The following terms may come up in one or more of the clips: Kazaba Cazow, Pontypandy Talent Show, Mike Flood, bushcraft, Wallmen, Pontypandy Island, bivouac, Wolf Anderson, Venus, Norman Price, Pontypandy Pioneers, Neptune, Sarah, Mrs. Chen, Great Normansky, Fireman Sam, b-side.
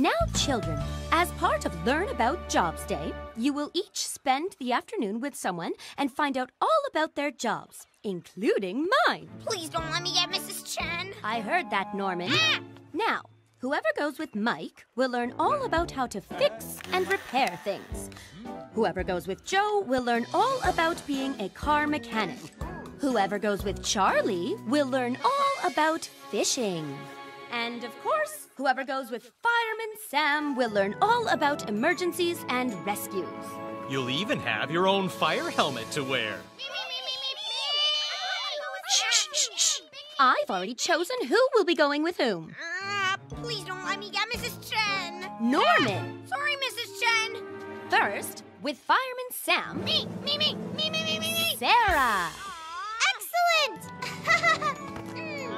Now, children, as part of Learn About Jobs Day, you will each spend the afternoon with someone and find out all about their jobs, including mine. Please don't let me get Mrs. Chen. I heard that, Norman. Ah! Now, whoever goes with Mike will learn all about how to fix and repair things. Whoever goes with Joe will learn all about being a car mechanic. Whoever goes with Charlie will learn all about fishing. And, of course, whoever goes with Fireman Sam will learn all about emergencies and rescues. You'll even have your own fire helmet to wear. Shh. I've already chosen who will be going with whom. Please don't let me get Mrs. Chen. Norman! Sorry, Mrs. Chen. First, with Fireman Sam... Me! Sarah! Excellent!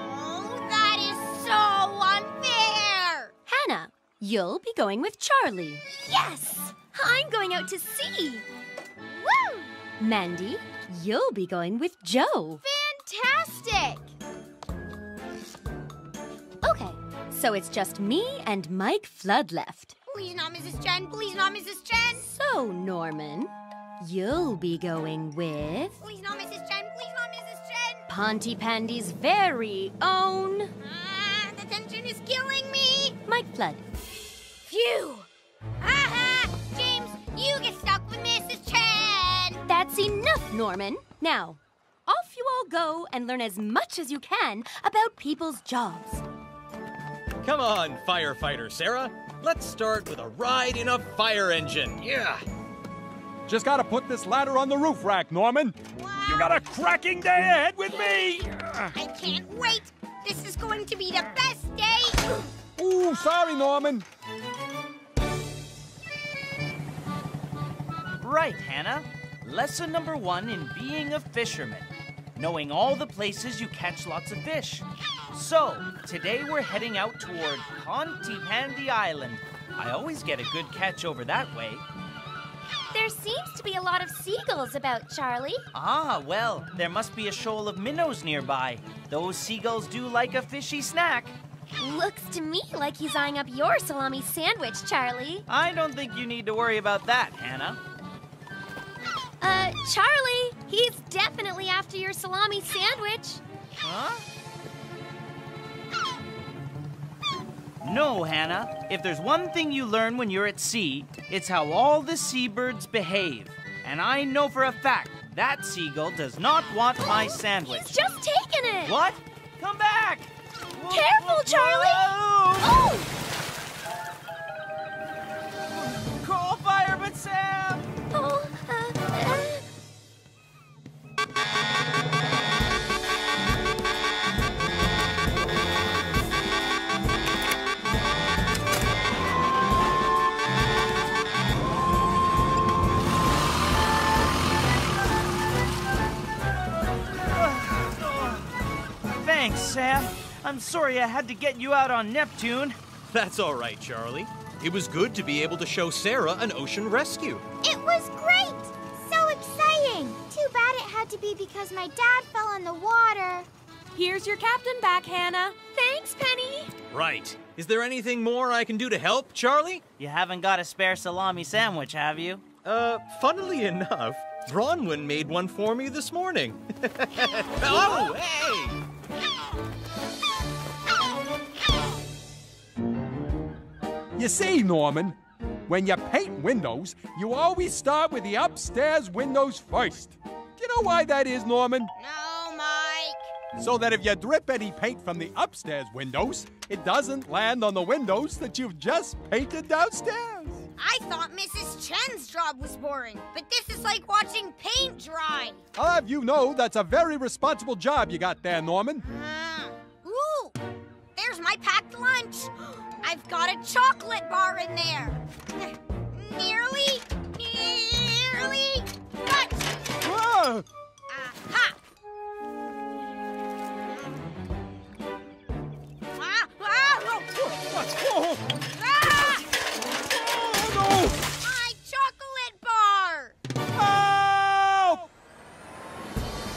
Oh, that is so unfair! Hannah, you'll be going with Charlie. Yes! I'm going out to sea! Woo! Mandy, you'll be going with Joe. Fantastic! Okay, so it's just me and Mike Flood left. Please not, Mrs. Chen. Please not, Mrs. Chen. So, Norman, you'll be going with... Please not, Mrs. Chen. Please not, Mrs. Chen. Pontypandy's very own... the tension is killing me. Mike Flood. Phew. Aha! James, you get stuck with Mrs. Chen. That's enough, Norman. Now, off you all go and learn as much as you can about people's jobs. Come on, firefighter Sarah. Let's start with a ride in a fire engine. Yeah. Just gotta put this ladder on the roof rack, Norman. Wow. You got a cracking day ahead with me. I can't wait. This is going to be the best day. Ooh, sorry, Norman. Right, Hannah. Lesson number one in being a fisherman. Knowing all the places you catch lots of fish. So, today we're heading out toward Pontypandy Island. I always get a good catch over that way. There seems to be a lot of seagulls about, Charlie. Ah, well, there must be a shoal of minnows nearby. Those seagulls do like a fishy snack. Looks to me like he's eyeing up your salami sandwich, Charlie. I don't think you need to worry about that, Hannah. Charlie, he's definitely after your salami sandwich. Huh? No, Hannah. If there's one thing you learn when you're at sea, it's how all the seabirds behave. And I know for a fact that seagull does not want my sandwich. He's just taken it! What? Come back! Careful, Charlie! Whoa. Oh! Call Fireman Sam! Oh, Thanks, Sam. I'm sorry I had to get you out on Neptune. That's all right, Charlie. It was good to be able to show Sarah an ocean rescue. It was great! So exciting! Too bad it had to be because my dad fell in the water. Here's your captain back, Hannah. Thanks, Penny. Right. Is there anything more I can do to help, Charlie? You haven't got a spare salami sandwich, have you? Funnily enough, Bronwyn made one for me this morning. Oh, hey! You see, Norman, when you paint windows, you always start with the upstairs windows first. Do you know why that is, Norman? No, Mike. So that if you drip any paint from the upstairs windows, it doesn't land on the windows that you've just painted downstairs. I thought Mrs. Chen's job was boring, but this is like watching paint dry. I'll have you know that's a very responsible job you got there, Norman. Ooh, there's my packed lunch. I've got a chocolate bar in there. Nearly, but... Whoa! Aha! Oh, no! My chocolate bar! Help!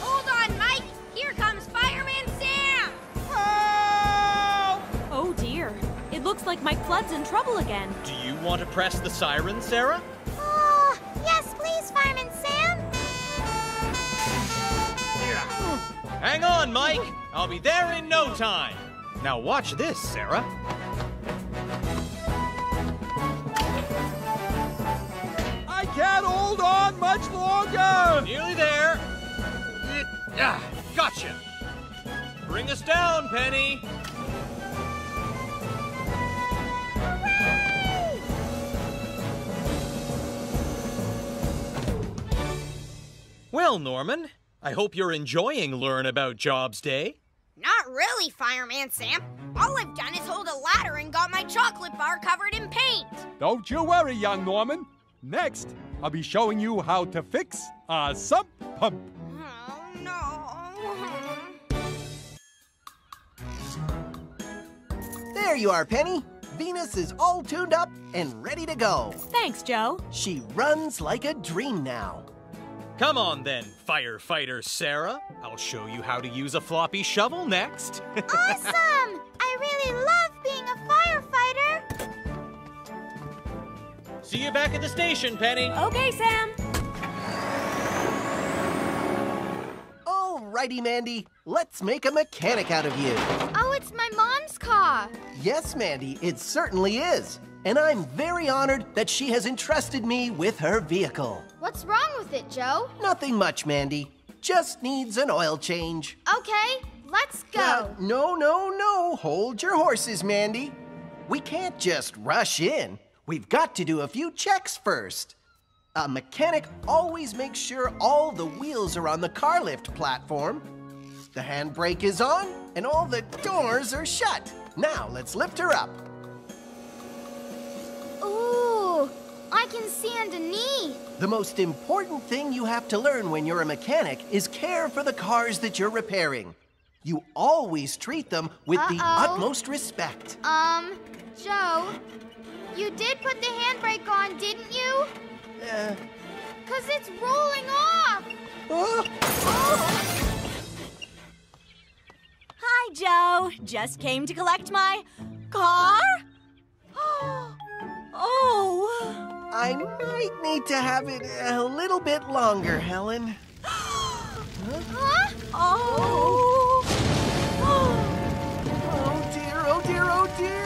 Hold on, Mike. Here comes Fireman Sam! Help! Oh, dear. looks like my flood's in trouble again. Do you want to press the siren, Sarah? Oh, yes, please, Fireman Sam. Hang on, Mike. I'll be there in no time. Now watch this, Sarah. I can't hold on much longer! Nearly there. Gotcha. Bring us down, Penny. Well, Norman, I hope you're enjoying Learn About Jobs Day. Not really, Fireman Sam. All I've done is hold a ladder and got my chocolate bar covered in paint. Don't you worry, young Norman. Next, I'll be showing you how to fix a sump pump. Oh, no. There you are, Penny. Venus is all tuned up and ready to go. Thanks, Joe. She runs like a dream now. Come on then, firefighter Sarah. I'll show you how to use a floppy shovel next. Awesome! I really love being a firefighter. See you back at the station, Penny. Okay, Sam. Alrighty, Mandy. Let's make a mechanic out of you. Oh, it's my mom's car. Yes, Mandy, it certainly is. And I'm very honored that she has entrusted me with her vehicle. What's wrong with it, Joe? Nothing much, Mandy. Just needs an oil change. Okay, let's go. No. Hold your horses, Mandy. We can't just rush in. We've got to do a few checks first. A mechanic always makes sure all the wheels are on the car lift platform, the handbrake is on, and all the doors are shut. Now let's lift her up. Ooh, I can see underneath. The most important thing you have to learn when you're a mechanic is care for the cars that you're repairing. You always treat them with the utmost respect. Joe, you did put the handbrake on, didn't you? 'Cause it's rolling off. Oh. Hi, Joe. Just came to collect my car? Oh! I might need to have it a little bit longer, Helen. Huh? Oh. Oh dear, oh dear, oh dear!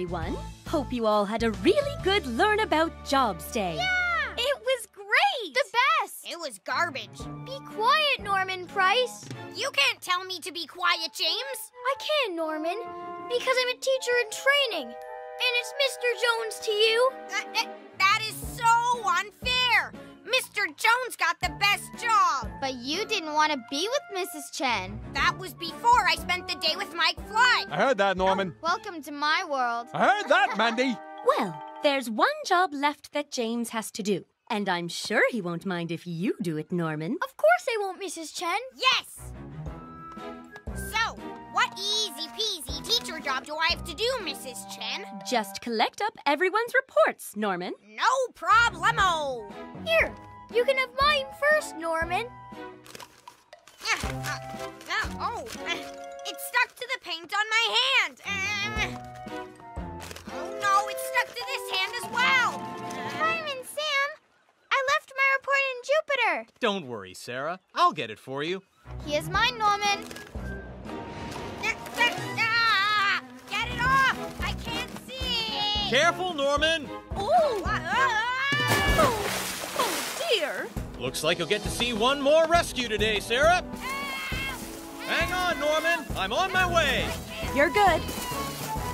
Everyone, hope you all had a really good Learn About Jobs Day. Yeah! It was great! The best! It was garbage. Be quiet, Norman Price. You can't tell me to be quiet, James. I can, Norman, because I'm a teacher in training, and it's Mr. Jones to you. That is so unfair. Mr. Jones got the best job. But you didn't want to be with Mrs. Chen. That was before I spent the day with Mike Flood. I heard that, Norman. Oh, welcome to my world. I heard that, Mandy. Well, there's one job left that James has to do. And I'm sure he won't mind if you do it, Norman. Of course I won't, Mrs. Chen. Yes! So, what easy-peasy teacher job do I have to do, Mrs. Chen? Just collect up everyone's reports, Norman. No problemo. Here, you can have mine first, Norman. It's stuck to the paint on my hand. Oh, no, it's stuck to this hand as well. Fireman Sam, I left my report in Jupiter. Don't worry, Sarah. I'll get it for you. Here's mine, Norman. Get it off! I can't see! Careful, Norman! Ooh. Oh, dear! Looks like you'll get to see one more rescue today, Sarah. Hang on, Norman! I'm on my way! You're good.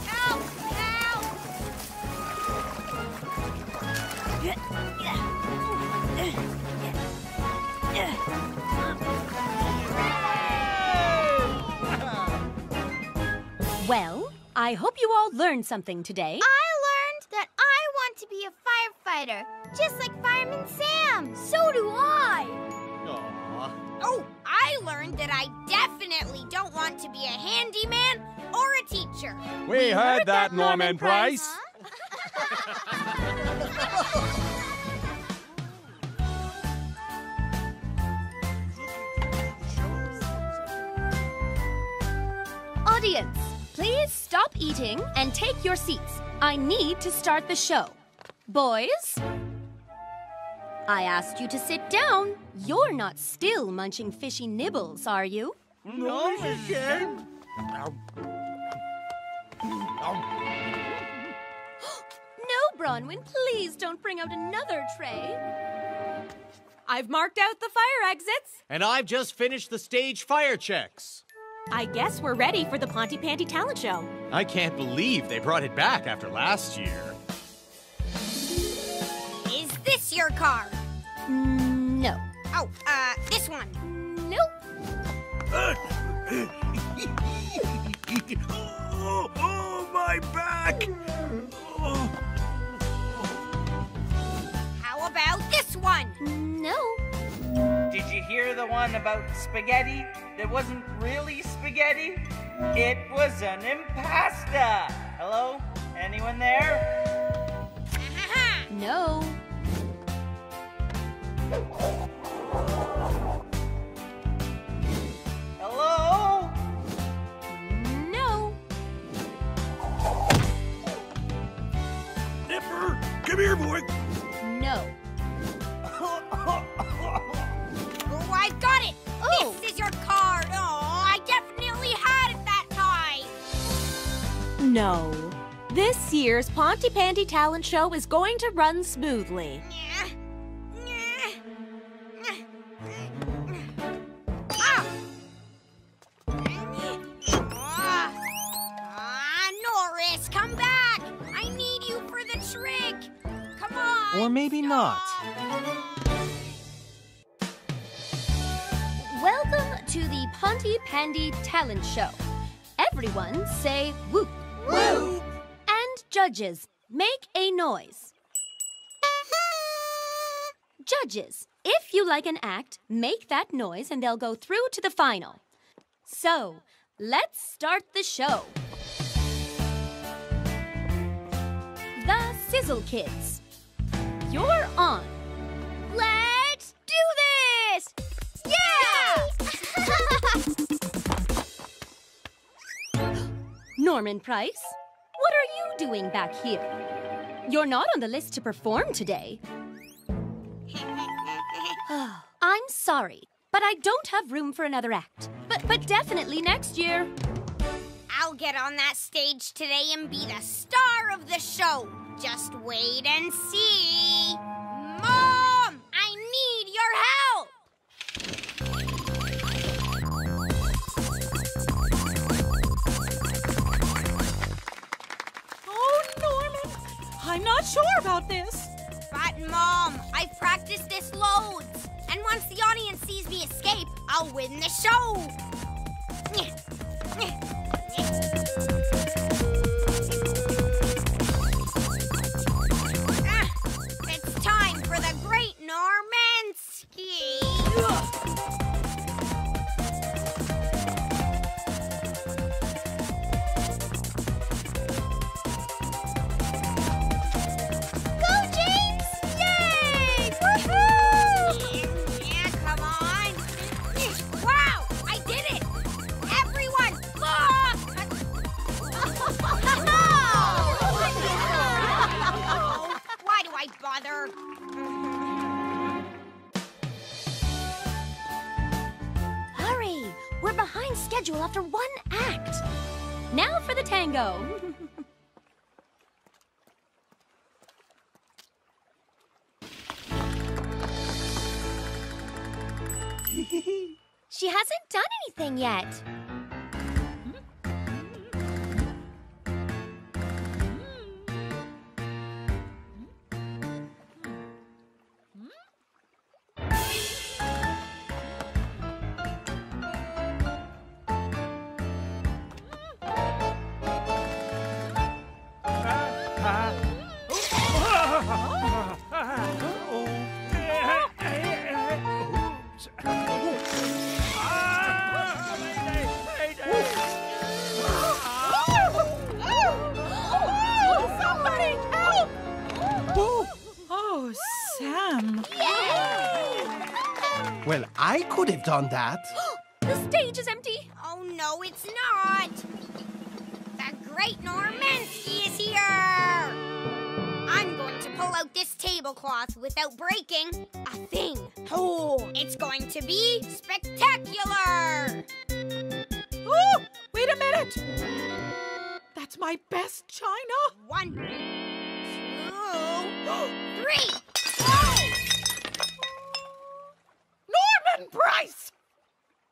Help! Help! Well, I hope you all learned something today. I learned that I want to be a firefighter, just like Fireman Sam. So do I. Aww. Oh, I learned that I definitely don't want to be a handyman or a teacher. We heard that, Norman Price. Audience, please stop eating and take your seats. I need to start the show. Boys, I asked you to sit down. You're not still munching fishy nibbles, are you? No, Mr. No, Bronwyn, please don't bring out another tray. I've marked out the fire exits. And I've just finished the stage fire checks. I guess we're ready for the Pontypandy Talent Show. I can't believe they brought it back after last year. Is this your car? No. Oh, this one? Nope. Oh, my back! How about this one? No. Did you hear the one about spaghetti? That wasn't really spaghetti. It was an impasta. Hello? Anyone there? No. Hello? No. Nipper, come here, boy. No. Oh, I got it. Oh. This is your card. Oh, I definitely had it that time. No. This year's Pontypandy Talent Show is going to run smoothly. Norris, come back. I need you for the trick. Come on. Or maybe not. Welcome to the Pontypandy Talent Show. Everyone say whoop. Whoop! And judges, make a noise. Judges, if you like an act, make that noise and they'll go through to the final. So, let's start the show. The Sizzle Kids. You're on. Let's do this! Norman Price, what are you doing back here? You're not on the list to perform today. I'm sorry, but I don't have room for another act. But definitely next year. I'll get on that stage today and be the star of the show. Just wait and see. Mom, I need your help! I'm not sure about this. But, Mom, I've practiced this loads. And once the audience sees me escape, I'll win the show. It's time for the Great Normansky. Hurry! We're behind schedule after one act. Now for the tango. She hasn't done anything yet. Well, I could have done that. The stage is empty. Oh, no, it's not. The Great Normansky is here. I'm going to pull out this tablecloth without breaking a thing. Oh, it's going to be spectacular. Oh, wait a minute. That's my best china. 1, 2, 3. Whoa! Norman Price!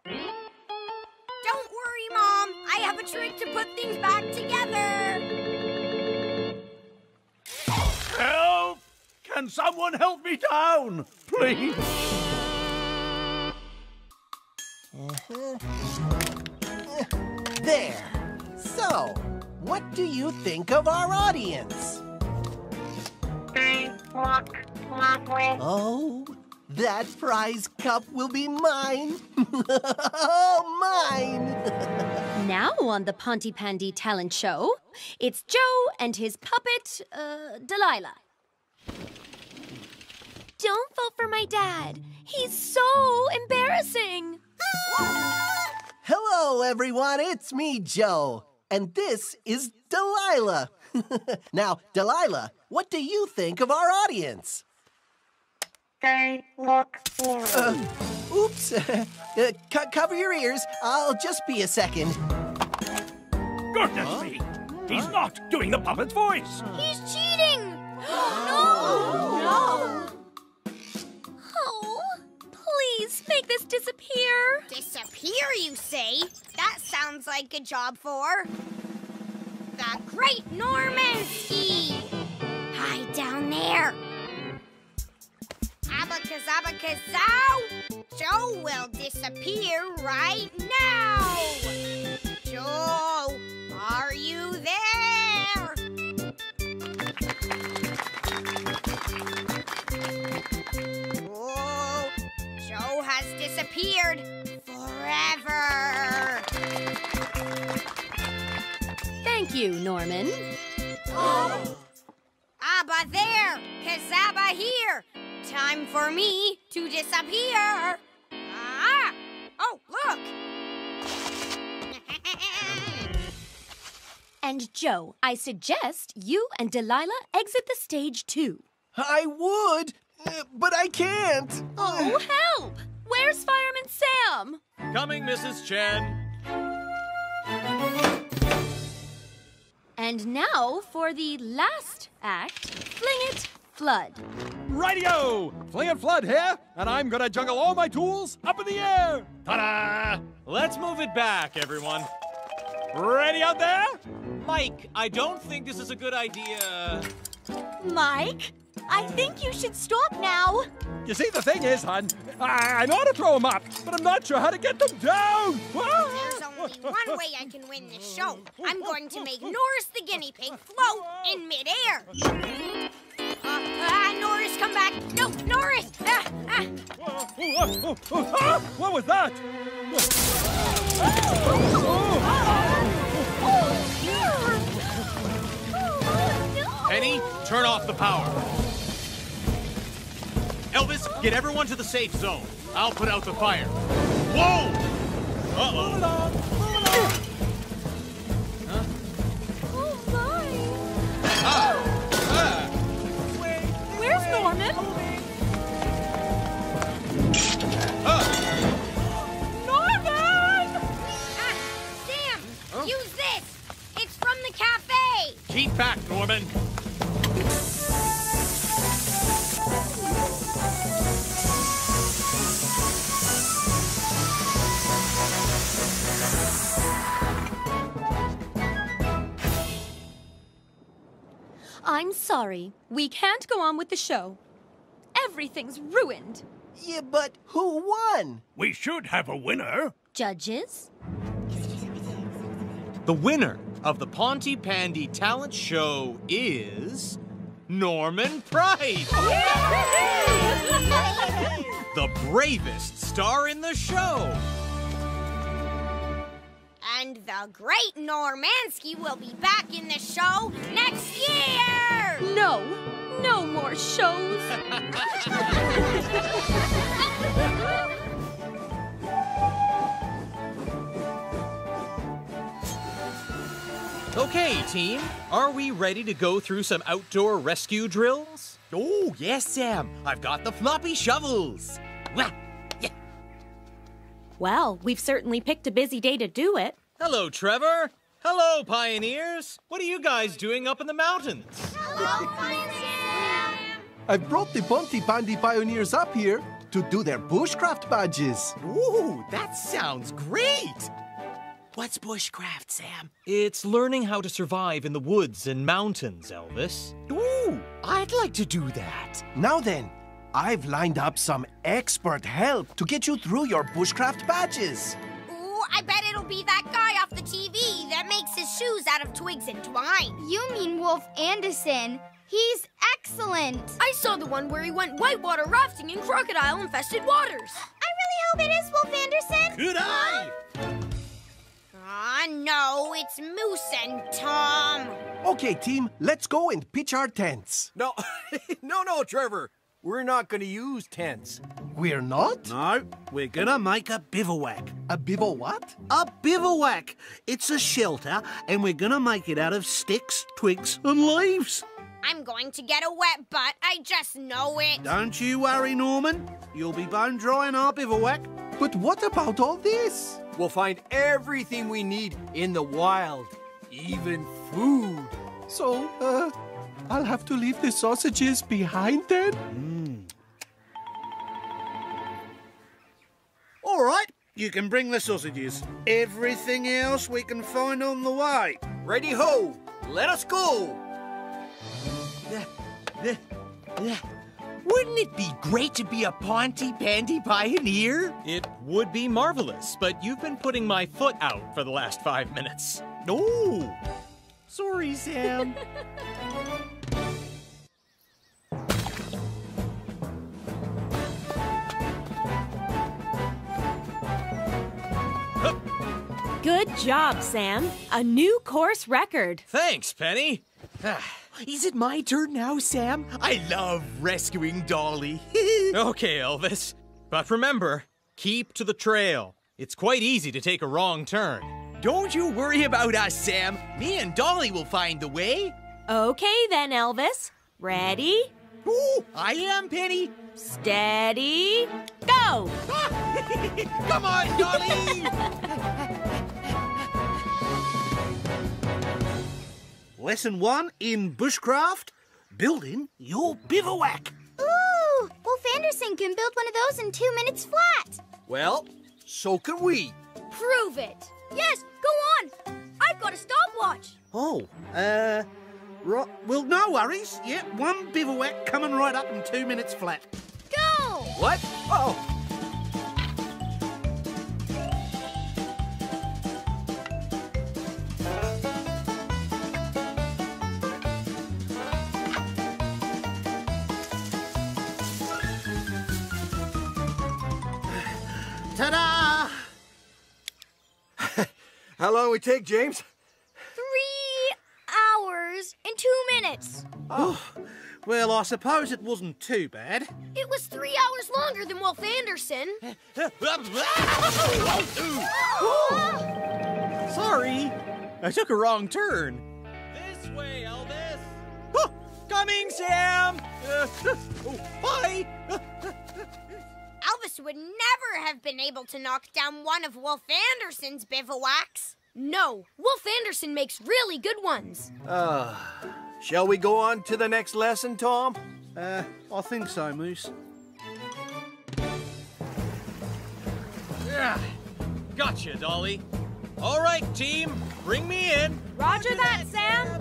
Don't worry, Mom. I have a trick to put things back together. Help! Can someone help me down, please? There. So, what do you think of our audience? Oh, that prize cup will be mine. Mine! Now on the Pontypandy Talent Show, it's Joe and his puppet, Delilah. Don't vote for my dad. He's so embarrassing. Hello, everyone. It's me, Joe. And this is Delilah. Now, Delilah, what do you think of our audience? They look boring. Oops. Cover your ears. I'll just be a second. Goodness me. He's not doing the puppet's voice. He's cheating. No. Oh, please make this disappear. Disappear, you say? That sounds like a job for... the Great Normansky! Hide down there! Kazaba Cazow! Joe will disappear right now! Joe, are you there? Whoa! Joe has disappeared forever! Thank you, Norman. Oh. Abba there, Kazaba here. Time for me to disappear. Ah! Oh, look. And Joe, I suggest you and Delilah exit the stage too. I would, but I can't. Oh, help! Where's Fireman Sam? Coming, Mrs. Chen. And now for the last act, Fling It, Flood. Rightio! Fling It, Flood here, and I'm gonna juggle all my tools up in the air. Ta-da! Let's move it back, everyone. Ready out there? Mike, I don't think this is a good idea. Mike, I think you should stop now. You see, the thing is, hon, I know how to throw them up, but I'm not sure how to get them down. Ah! There's only one way I can win this show. I'm going to make Norris the guinea pig float in midair. Norris, come back. No, Norris. What was that? Penny, turn off the power. Elvis, get everyone to the safe zone. I'll put out the fire. Whoa! Uh-oh. Hold on, hold on. Huh? Oh, my. Where's Norman? Norman! Sam, use this. It's from the cafe. Keep back, Norman. I'm sorry. We can't go on with the show. Everything's ruined. Yeah, but who won? We should have a winner. Judges? The winner of the Pontypandy Talent Show is... Norman Price! The bravest star in the show! And the Great Normansky will be back in the show next year! No, no more shows! Okay, team, are we ready to go through some outdoor rescue drills? Oh, yes, Sam. I've got the floppy shovels. Wah! Yeah. Well, we've certainly picked a busy day to do it. Hello, Trevor. Hello, Pioneers. What are you guys doing up in the mountains? Hello, Pioneers. I've brought the Pontypandy Pioneers up here to do their bushcraft badges. Ooh, that sounds great. What's bushcraft, Sam? It's learning how to survive in the woods and mountains, Elvis. Ooh, I'd like to do that. Now then, I've lined up some expert help to get you through your bushcraft badges. Ooh, I bet it'll be that guy off the TV that makes his shoes out of twigs and twine. You mean Wolf Anderson. He's excellent. I saw the one where he went whitewater rafting in crocodile-infested waters. I really hope it is Wolf Anderson. Could I? No, it's Moose and Tom. Okay, team, let's go and pitch our tents. No, no, Trevor. We're not gonna use tents. We're not? No, we're gonna make a bivouac. A bivouac what? A bivouac. It's a shelter, and we're gonna make it out of sticks, twigs, and leaves. I'm going to get a wet butt. I just know it. Don't you worry, Norman. You'll be bone dry in our bivouac. But what about all this? We'll find everything we need in the wild, even food. So, I'll have to leave the sausages behind then? All right, you can bring the sausages. Everything else we can find on the way. Ready ho, let us go. Wouldn't it be great to be a Pontypandy Pioneer? It would be marvelous, but you've been putting my foot out for the last 5 minutes. Oh, sorry, Sam. Good job, Sam. A new course record. Thanks, Penny. Is it my turn now, Sam? I love rescuing Dolly. Okay, Elvis. But remember, keep to the trail. It's quite easy to take a wrong turn. Don't you worry about us, Sam. Me and Dolly will find the way. Okay then, Elvis. Ready? Ooh, I am, Penny. Steady, go! Come on, Dolly! Lesson 1 in bushcraft, building your bivouac. Ooh, Wolf Anderson can build one of those in 2 minutes flat. Well, so can we. Prove it. Yes, go on. I've got a stopwatch. Oh, right. Well, no worries. Yep, one bivouac coming right up in 2 minutes flat. Go! What? Uh-oh. Ta-da! How long we take, James? 3 hours and 2 minutes. Oh, well, I suppose it wasn't too bad. It was 3 hours longer than Wolf Anderson. Sorry, I took a wrong turn. This way, Elvis. Oh, coming, Sam. Bye. Elvis would never have been able to knock down one of Wolf Anderson's bivouacs. No, Wolf Anderson makes really good ones. Shall we go on to the next lesson, Tom? I think so, Moose. Yeah, gotcha, Dolly. All right, team, bring me in. Roger that, Sam.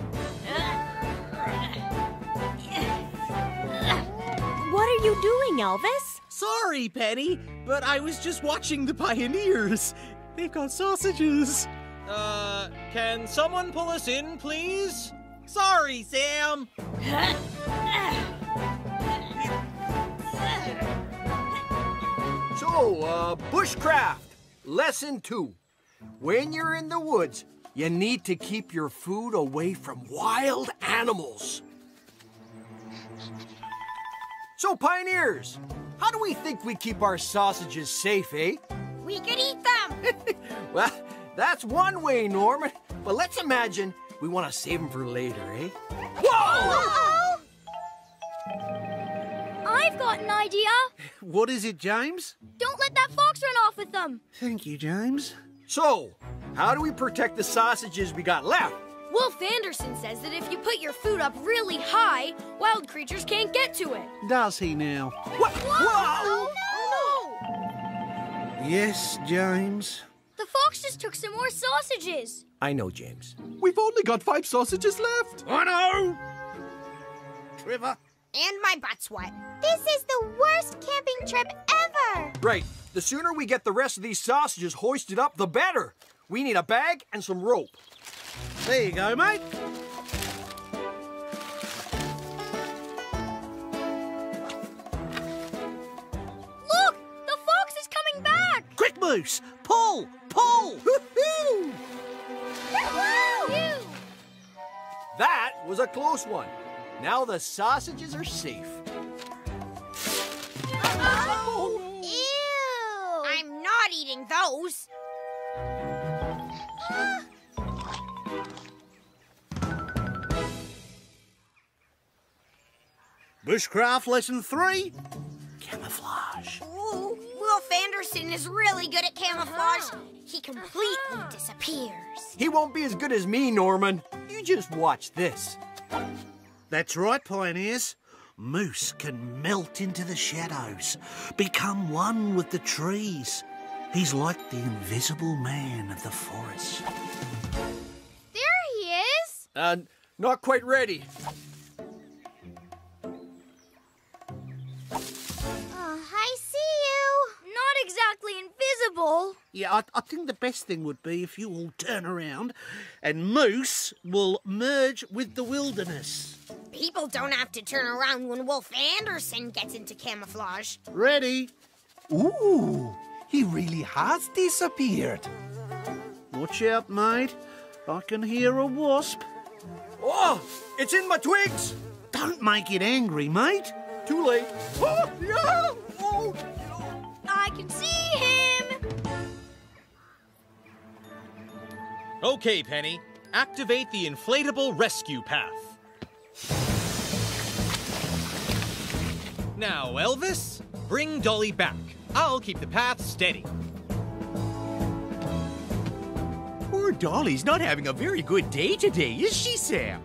What are you doing, Elvis? Sorry, Penny, but I was just watching the Pioneers. They've got sausages. Can someone pull us in, please? Sorry, Sam. So, bushcraft, lesson 2. When you're in the woods, you need to keep your food away from wild animals. So, Pioneers, how do we think we keep our sausages safe, eh? We could eat them! Well, that's one way, Norman. But let's imagine We want to save them for later, eh? Whoa! Uh-oh. I've got an idea. What is it, James? Don't let that fox run off with them. Thank you, James. So, how do we protect the sausages we got left? Wolf Anderson says that if you put your food up really high, wild creatures can't get to it. Does he now? What? Whoa! Whoa! Oh, no! Yes, James? The fox just took some more sausages. I know, James. We've only got 5 sausages left. I know! Trevor. And my butt's wet. This is the worst camping trip ever. Right. The sooner we get the rest of these sausages hoisted up, the better. We need a bag and some rope. There you go, mate. Look! The fox is coming back! Quick, Moose! Pull! Pull! Woo-hoo! Woo-hoo! That was a close one. Now the sausages are safe. Oh. Ew! I'm not eating those. Bushcraft lesson 3, camouflage. Ooh, Wolf Anderson is really good at camouflage. He completely disappears. He won't be as good as me, Norman. You just watch this. That's right, pioneers. Moose can melt into the shadows, become one with the trees. He's like the invisible man of the forest. There he is. Not quite ready. Invisible. Yeah, I think the best thing would be if you all turn around and Moose will merge with the wilderness. People don't have to turn around when Wolf Anderson gets into camouflage. Ready? Ooh, he really has disappeared. Watch out, mate. I can hear a wasp. Oh, it's in my twigs. Don't make it angry, mate. Too late. Oh, yeah. Oh. I can see him! Okay, Penny. Activate the inflatable rescue path. Now, Elvis, bring Dolly back. I'll keep the path steady. Poor Dolly's not having a very good day today, is she, Sam?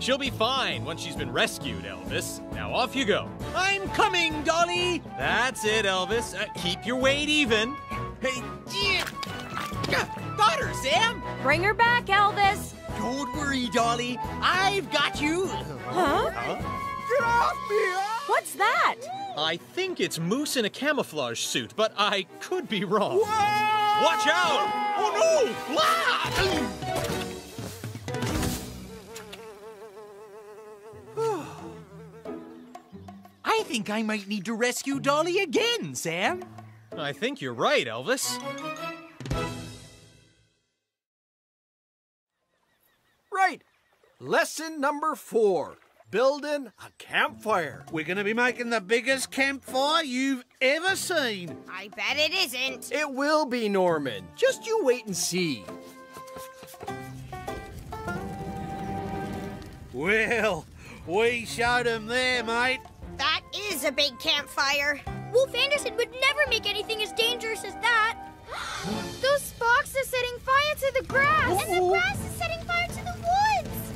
She'll be fine once she's been rescued, Elvis. Now off you go. I'm coming, Dolly! That's it, Elvis. Keep your weight even. Hey, got her, Sam! Bring her back, Elvis. Don't worry, Dolly. I've got you. Huh? Get off me! What's that? I think it's Moose in a camouflage suit, but I could be wrong. Whoa! Watch out! Oh no! I think I might need to rescue Dolly again, Sam. I think you're right, Elvis. Right. Lesson number 4. Building a campfire. We're going to be making the biggest campfire you've ever seen. I bet it isn't. It will be, Norman. Just you wait and see. Well, we showed them there, mate. That is a big campfire. Wolf Anderson would never make anything as dangerous as that. Those sparks are setting fire to the grass. Uh-oh. And the grass is setting fire to the woods.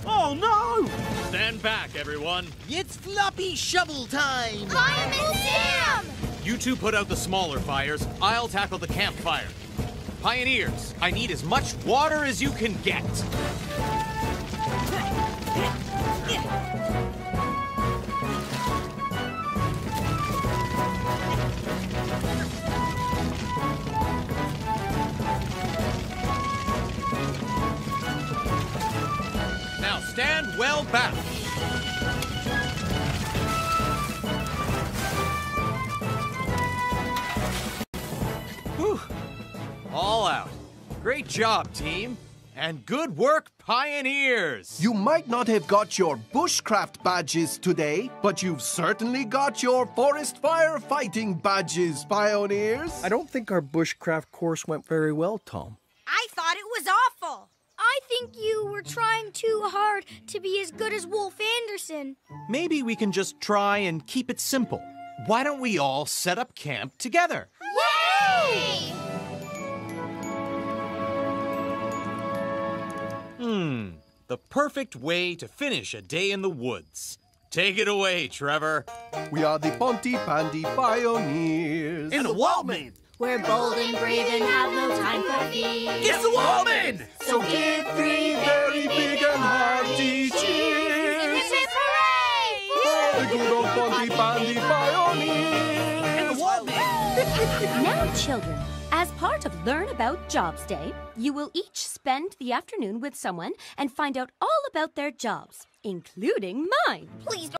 Oh, no! Stand back, everyone. It's floppy shovel time. Fireman Sam! You two put out the smaller fires. I'll tackle the campfire. Pioneers, I need as much water as you can get. Now stand well back. Whew. All out. Great job, team. And good work, pioneers. You might not have got your bushcraft badges today, but you've certainly got your forest firefighting badges, pioneers. I don't think our bushcraft course went very well, Tom. I thought it was awful. I I think you were trying too hard to be as good as Wolf Anderson. Maybe we can just try and keep it simple. Why don't we all set up camp together? Yay! The perfect way to finish a day in the woods. Take it away, Trevor. We are the Pontypandy Pioneers. And the Wallmen. We're bold and brave and have no time for fear. It's the Wallmen! So give three very big and hearty cheers. Hooray! For the good old Pontypandy Pioneers. And the Wallmen. Now, children, as part of Learn About Jobs Day, you will each spend the afternoon with someone and find out all about their jobs, including mine. Please don't.